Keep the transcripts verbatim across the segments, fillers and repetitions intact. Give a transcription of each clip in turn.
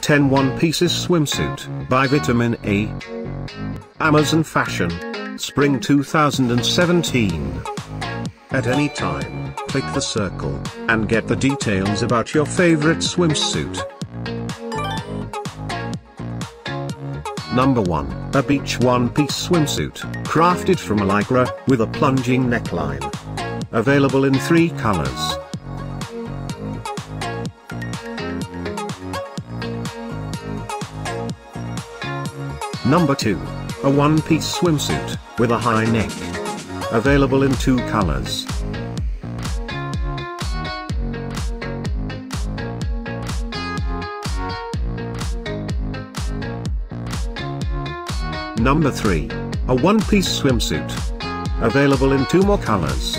ten one-pieces swimsuit, by Vitamin A. Amazon Fashion, Spring two thousand seventeen. At any time, click the circle, and get the details about your favorite swimsuit. Number one. A beach one-piece swimsuit, crafted from Lycra, with a plunging neckline. Available in three colors. Number two. A one-piece swimsuit, with a high neck. Available in two colors. Number three. A one-piece swimsuit. Available in two more colors.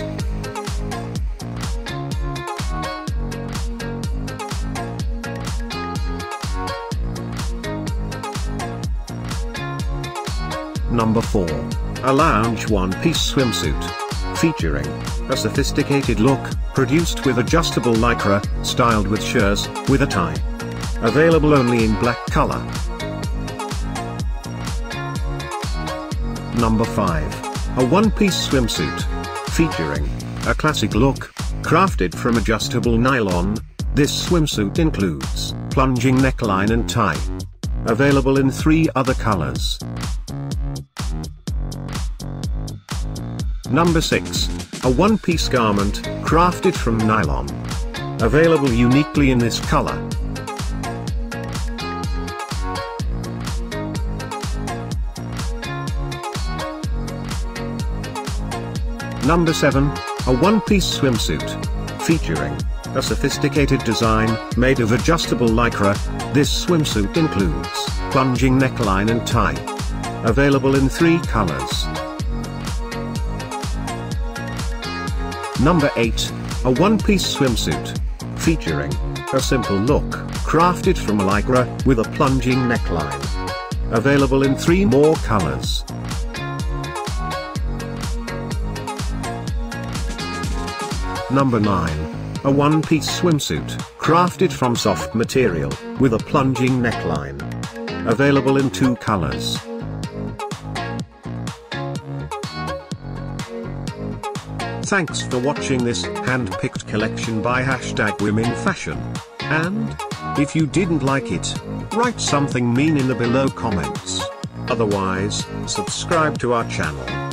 Number four. A lounge one-piece swimsuit. Featuring a sophisticated look, produced with adjustable lycra, styled with shears, with a tie. Available only in black color. Number five. A one-piece swimsuit. Featuring a classic look, crafted from adjustable nylon. This swimsuit includes plunging neckline and tie. Available in three other colors. Number six. A one-piece garment, crafted from nylon. Available uniquely in this color. Number seven. A one-piece swimsuit. Featuring a sophisticated design, made of adjustable lycra. This swimsuit includes plunging neckline and tie. Available in three colors. Number eight. A one-piece swimsuit. Featuring a simple look, crafted from lycra, with a plunging neckline. Available in three more colors. Number nine. A one-piece swimsuit, crafted from soft material, with a plunging neckline. Available in two colors. Thanks for watching this hand-picked collection by hashtag Women Fashion. And if you didn't like it, write something mean in the below comments. Otherwise, subscribe to our channel.